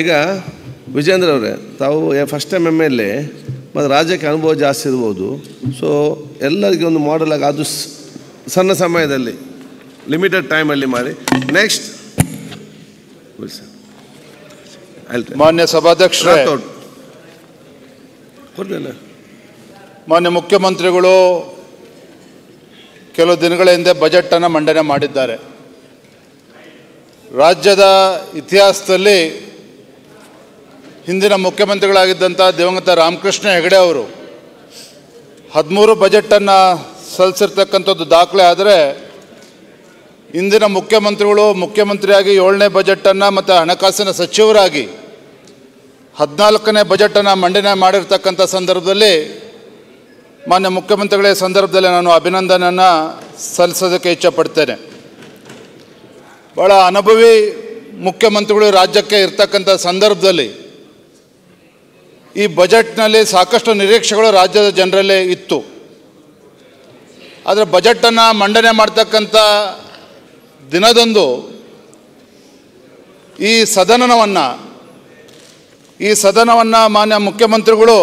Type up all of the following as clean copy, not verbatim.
ಈಗ ವಿಜೇಂದ್ರ ಅವರೇ, ತಾವು ಫಸ್ಟ್ ಟೈಮ್ MLA ಮತ್ತು ರಾಜ್ಯಕ್ಕೆ ಅನುಭವ ಜಾಸ್ತಿ ಇರಬಹುದು. ಸೊ ಎಲ್ಲರಿಗೂ ಒಂದು ಮಾಡೆಲ್ ಆಗಿ ಅದು ಸಣ್ಣ ಸಮಯದಲ್ಲಿ ಲಿಮಿಟೆಡ್ ಟೈಮಲ್ಲಿ ಮಾಡಿ. ನೆಕ್ಸ್ಟ್ ಮಾನ್ಯ ಸಭಾಧ್ಯಕ್ಷರೇ, ಮಾನ್ಯ ಮುಖ್ಯಮಂತ್ರಿಗಳು ಕೆಲವು ದಿನಗಳ ಹಿಂದೆ ಬಜೆಟ್ ಅನ್ನು ಮಂಡನೆ ಮಾಡಿದ್ದಾರೆ. ರಾಜ್ಯದ ಇತಿಹಾಸದಲ್ಲಿ ಹಿಂದಿನ ಮುಖ್ಯಮಂತ್ರಿಗಳಾಗಿದ್ದಂಥ ದಿವಂಗತ ರಾಮಕೃಷ್ಣ ಹೆಗಡೆ ಅವರು 13 ಬಜೆಟನ್ನು ಸಲ್ಲಿಸಿರ್ತಕ್ಕಂಥದ್ದು ದಾಖಲೆ. ಆದರೆ ಇಂದಿನ ಮುಖ್ಯಮಂತ್ರಿಗಳು ಮುಖ್ಯಮಂತ್ರಿಯಾಗಿ 7ನೇ ಬಜೆಟನ್ನು ಮತ್ತು ಹಣಕಾಸಿನ ಸಚಿವರಾಗಿ 14ನೇ ಬಜೆಟನ್ನು ಮಂಡನೆ ಮಾಡಿರ್ತಕ್ಕಂಥ ಸಂದರ್ಭದಲ್ಲಿ ಮಾನ್ಯ ಮುಖ್ಯಮಂತ್ರಿಗಳ ಸಂದರ್ಭದಲ್ಲಿ ನಾನು ಅಭಿನಂದನೆಯನ್ನು ಸಲ್ಲಿಸೋದಕ್ಕೆ ಇಚ್ಛಪಡ್ತೇನೆ. ಭಾಳ ಅನುಭವಿ ಮುಖ್ಯಮಂತ್ರಿಗಳು ರಾಜ್ಯಕ್ಕೆ ಇರ್ತಕ್ಕಂಥ ಸಂದರ್ಭದಲ್ಲಿ ಈ ಬಜೆಟ್ನಲ್ಲಿ ಸಾಕಷ್ಟು ನಿರೀಕ್ಷೆಗಳು ರಾಜ್ಯದ ಜನರಲ್ಲೇ ಇತ್ತು. ಆದರೆ ಬಜೆಟನ್ನು ಮಂಡನೆ ಮಾಡ್ತಕ್ಕಂಥ ದಿನದಂದು ಈ ಸದನವನ್ನು ಮಾನ್ಯ ಮುಖ್ಯಮಂತ್ರಿಗಳು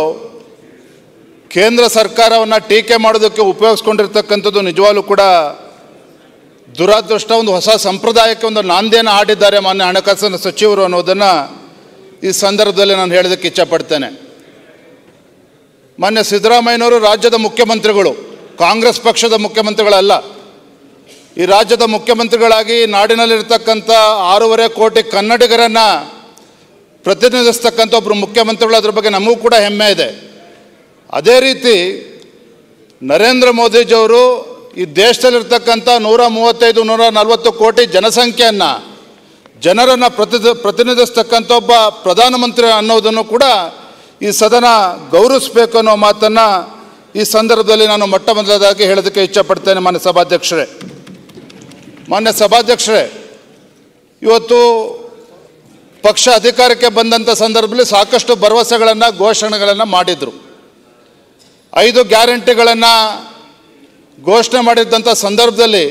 ಕೇಂದ್ರ ಸರ್ಕಾರವನ್ನು ಟೀಕೆ ಮಾಡೋದಕ್ಕೆ ಉಪಯೋಗಿಸ್ಕೊಂಡಿರ್ತಕ್ಕಂಥದ್ದು ನಿಜವಾಗ್ಲೂ ಕೂಡ ದುರಾದೃಷ್ಟ. ಒಂದು ಹೊಸ ಸಂಪ್ರದಾಯಕ್ಕೆ ಒಂದು ನಾಂದಿಯನ್ನು ಹಾಡಿದ್ದಾರೆ ಮಾನ್ಯ ಹಣಕಾಸಿನ ಸಚಿವರು ಅನ್ನೋದನ್ನು ಈ ಸಂದರ್ಭದಲ್ಲಿ ನಾನು ಹೇಳೋದಕ್ಕೆ ಇಚ್ಛಪಡ್ತೇನೆ. ಮಾನ್ಯ ಸಿದ್ದರಾಮಯ್ಯನವರು ರಾಜ್ಯದ ಮುಖ್ಯಮಂತ್ರಿಗಳು, ಕಾಂಗ್ರೆಸ್ ಪಕ್ಷದ ಮುಖ್ಯಮಂತ್ರಿಗಳಲ್ಲ. ಈ ರಾಜ್ಯದ ಮುಖ್ಯಮಂತ್ರಿಗಳಾಗಿ ನಾಡಿನಲ್ಲಿರ್ತಕ್ಕಂಥ 6.5 ಕೋಟಿ ಕನ್ನಡಿಗರನ್ನು ಪ್ರತಿನಿಧಿಸ್ತಕ್ಕಂಥ ಒಬ್ಬರು ಮುಖ್ಯಮಂತ್ರಿಗಳು. ಅದರ ಬಗ್ಗೆ ನಮಗೂ ಕೂಡ ಹೆಮ್ಮೆ ಇದೆ. ಅದೇ ರೀತಿ ನರೇಂದ್ರ ಮೋದಿಜಿಯವರು ಈ ದೇಶದಲ್ಲಿರ್ತಕ್ಕಂಥ 135-140 ಕೋಟಿ ಜನರನ್ನು ಪ್ರತಿನಿಧಿಸ್ತಕ್ಕಂಥ ಒಬ್ಬ ಪ್ರಧಾನಮಂತ್ರಿ ಅನ್ನೋದನ್ನು ಕೂಡ ಈ ಸದನ ಗೌರವಿಸಬೇಕು ಅನ್ನೋ ಮಾತನ್ನು ಈ ಸಂದರ್ಭದಲ್ಲಿ ನಾನು ಮೊಟ್ಟ ಮೊದಲದಾಗಿ ಹೇಳೋದಕ್ಕೆ ಇಚ್ಛಪಡ್ತೇನೆ. ಮಾನ್ಯ ಸಭಾಧ್ಯಕ್ಷರೇ, ಇವತ್ತು ಪಕ್ಷ ಅಧಿಕಾರಕ್ಕೆ ಬಂದಂಥ ಸಂದರ್ಭದಲ್ಲಿ ಸಾಕಷ್ಟು ಭರವಸೆಗಳನ್ನು, ಘೋಷಣೆಗಳನ್ನು ಮಾಡಿದರು. 5 ಗ್ಯಾರಂಟಿಗಳನ್ನು ಘೋಷಣೆ ಮಾಡಿದ್ದಂಥ ಸಂದರ್ಭದಲ್ಲಿ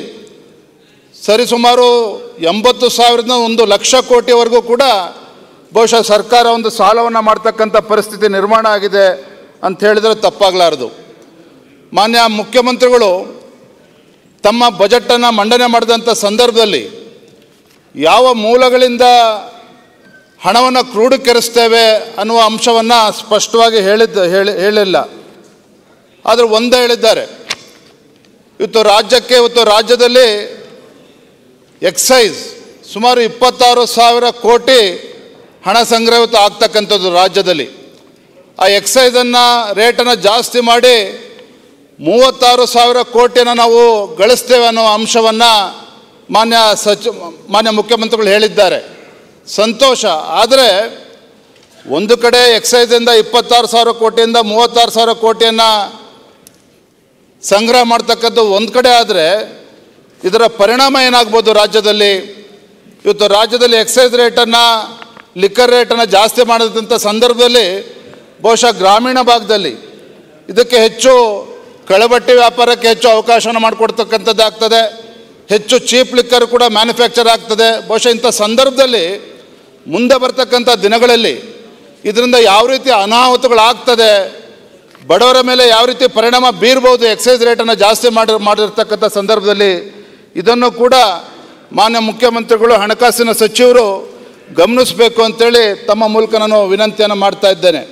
ಸರಿಸುಮಾರು 80,000-1,00,000 ಕೋಟಿವರೆಗೂ ಕೂಡ ಬಹುಶಃ ಸರ್ಕಾರ ಒಂದು ಸಾಲವನ್ನು ಮಾಡ್ತಕ್ಕಂಥ ಪರಿಸ್ಥಿತಿ ನಿರ್ಮಾಣ ಆಗಿದೆ ಅಂತ ಹೇಳಿದರೆ ತಪ್ಪಾಗಲಾರದು. ಮಾನ್ಯ ಮುಖ್ಯಮಂತ್ರಿಗಳು ತಮ್ಮ ಬಜೆಟನ್ನು ಮಂಡನೆ ಮಾಡಿದಂಥ ಸಂದರ್ಭದಲ್ಲಿ ಯಾವ ಮೂಲಗಳಿಂದ ಹಣವನ್ನು ಕ್ರೋಢೀಕರಿಸ್ತೇವೆ ಅನ್ನುವ ಅಂಶವನ್ನು ಸ್ಪಷ್ಟವಾಗಿ ಹೇಳಿಲ್ಲ. ಆದರೆ ಒಂದೇ ಹೇಳಿದ್ದಾರೆ, ಇವತ್ತು ರಾಜ್ಯದಲ್ಲಿ ಎಕ್ಸೈಸ್ ಸುಮಾರು 26,000 ಕೋಟಿ ಹಣ ಸಂಗ್ರಹ ಆಗ್ತಕ್ಕಂಥದ್ದು ರಾಜ್ಯದಲ್ಲಿ. ಆ ಎಕ್ಸೈಸನ್ನು ರೇಟನ್ನು ಜಾಸ್ತಿ ಮಾಡಿ 36,000 ಕೋಟಿಯನ್ನು ನಾವು ಗಳಿಸ್ತೇವೆ ಅನ್ನೋ ಅಂಶವನ್ನು ಮಾನ್ಯ ಮುಖ್ಯಮಂತ್ರಿಗಳು ಹೇಳಿದ್ದಾರೆ. ಸಂತೋಷ. ಆದರೆ ಒಂದು ಕಡೆ ಎಕ್ಸೈಸಿಂದ 26,000 ಕೋಟಿಯಿಂದ 36,000 ಕೋಟಿಯನ್ನು ಸಂಗ್ರಹ ಮಾಡ್ತಕ್ಕಂಥ ಒಂದು ಕಡೆ. ಆದರೆ ಇದರ ಪರಿಣಾಮ ಏನಾಗ್ಬೋದು ರಾಜ್ಯದಲ್ಲಿ? ಇವತ್ತು ರಾಜ್ಯದಲ್ಲಿ ಎಕ್ಸೈಸ್ ರೇಟನ್ನು, ಲಿಕ್ಕರ್ ರೇಟನ್ನು ಜಾಸ್ತಿ ಮಾಡಿದಂಥ ಸಂದರ್ಭದಲ್ಲಿ ಬಹುಶಃ ಗ್ರಾಮೀಣ ಭಾಗದಲ್ಲಿ ಇದಕ್ಕೆ ಹೆಚ್ಚು ಕಳಬಟ್ಟಿ ವ್ಯಾಪಾರಕ್ಕೆ ಹೆಚ್ಚು ಅವಕಾಶವನ್ನು ಮಾಡಿಕೊಡ್ತಕ್ಕಂಥದ್ದಾಗ್ತದೆ. ಹೆಚ್ಚು ಚೀಪ್ ಲಿಕ್ಕರ್ ಕೂಡ ಮ್ಯಾನುಫ್ಯಾಕ್ಚರ್ ಆಗ್ತದೆ. ಬಹುಶಃ ಇಂಥ ಸಂದರ್ಭದಲ್ಲಿ ಮುಂದೆ ಬರ್ತಕ್ಕಂಥ ದಿನಗಳಲ್ಲಿ ಇದರಿಂದ ಯಾವ ರೀತಿ ಅನಾಹುತಗಳಾಗ್ತದೆ, ಬಡವರ ಮೇಲೆ ಯಾವ ರೀತಿ ಪರಿಣಾಮ ಬೀರ್ಬೋದು ಎಕ್ಸೈಸ್ ರೇಟನ್ನು ಜಾಸ್ತಿ ಮಾಡಿರ್ತಕ್ಕಂಥ ಸಂದರ್ಭದಲ್ಲಿ, ಇದನ್ನು ಕೂಡ ಮಾನ್ಯ ಮುಖ್ಯಮಂತ್ರಿಗಳು, ಹಣಕಾಸಿನ ಸಚಿವರು ಗಮನಿಸಬೇಕು ಅಂತೇಳಿ ತಮ್ಮ ಮೂಲಕ ನಾನು ವಿನಂತಿಯನ್ನು ಮಾಡ್ತಾ ಇದ್ದೇನೆ.